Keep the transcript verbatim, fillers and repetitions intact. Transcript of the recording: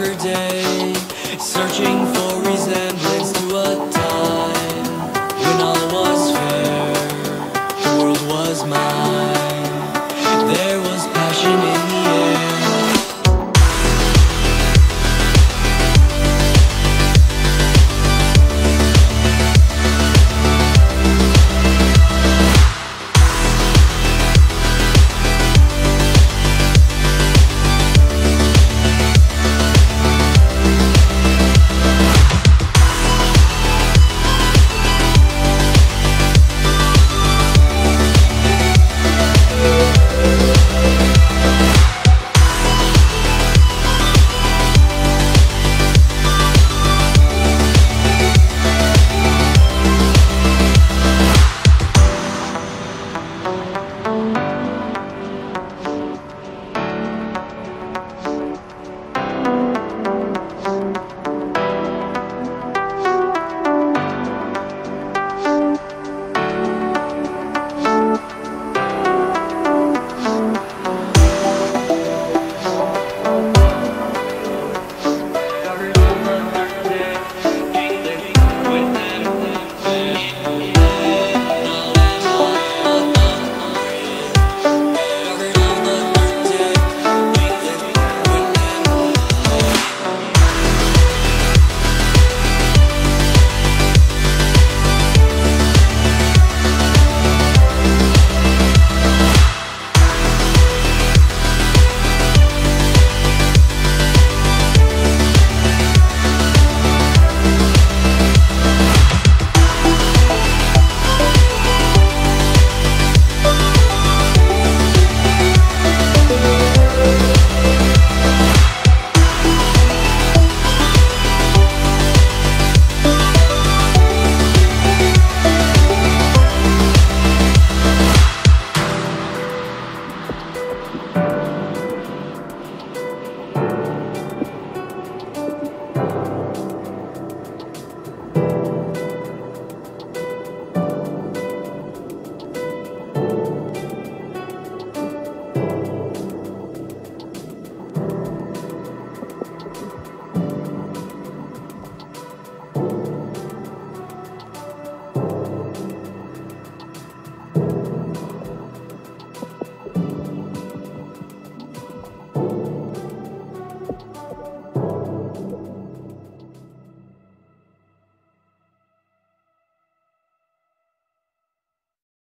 darker day, searching for resentment.